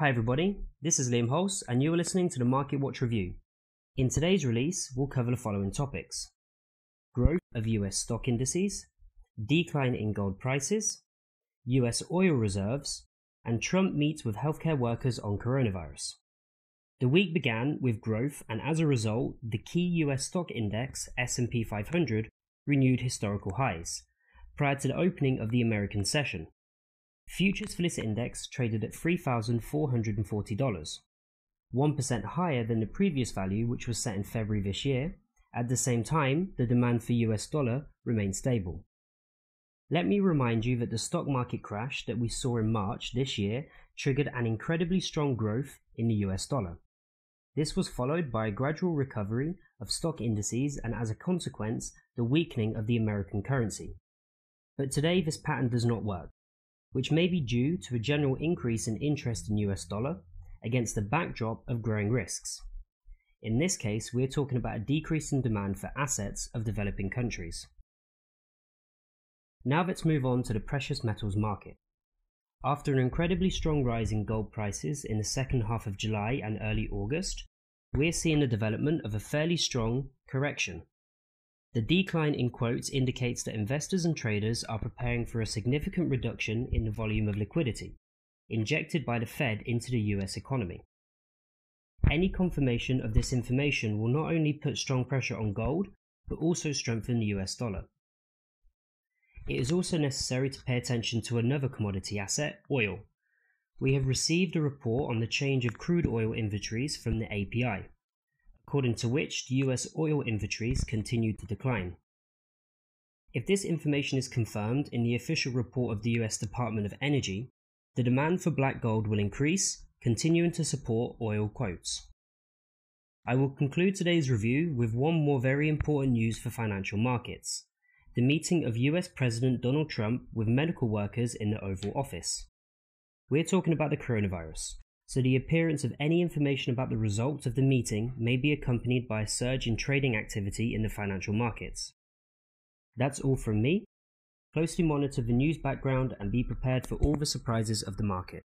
Hi everybody, this is Liam Hulse and you are listening to the Market Watch Review. In today's release, we'll cover the following topics. Growth of US stock indices, decline in gold prices, US oil reserves, and Trump meets with healthcare workers on coronavirus. The week began with growth and as a result, the key US stock index, S&P 500, renewed historical highs, prior to the opening of the American session. Futures for this index traded at $3,440, 1% higher than the previous value which was set in February this year. At the same time, the demand for US dollar remained stable. Let me remind you that the stock market crash that we saw in March this year triggered an incredibly strong growth in the US dollar. This was followed by a gradual recovery of stock indices and as a consequence, the weakening of the American currency. But today this pattern does not work, which may be due to a general increase in interest in US dollar against the backdrop of growing risks. In this case, we are talking about a decrease in demand for assets of developing countries. Now let's move on to the precious metals market. After an incredibly strong rise in gold prices in the second half of July and early August, we're seeing the development of a fairly strong correction. The decline in quotes indicates that investors and traders are preparing for a significant reduction in the volume of liquidity injected by the Fed into the US economy. Any confirmation of this information will not only put strong pressure on gold, but also strengthen the US dollar. It is also necessary to pay attention to another commodity asset, oil. We have received a report on the change of crude oil inventories from the API, according to which the US oil inventories continued to decline. If this information is confirmed in the official report of the US Department of Energy, the demand for black gold will increase, continuing to support oil quotes. I will conclude today's review with one more very important news for financial markets, the meeting of US President Donald Trump with medical workers in the Oval Office. We're talking about the coronavirus. So the appearance of any information about the results of the meeting may be accompanied by a surge in trading activity in the financial markets. That's all from me. Closely monitor the news background and be prepared for all the surprises of the market.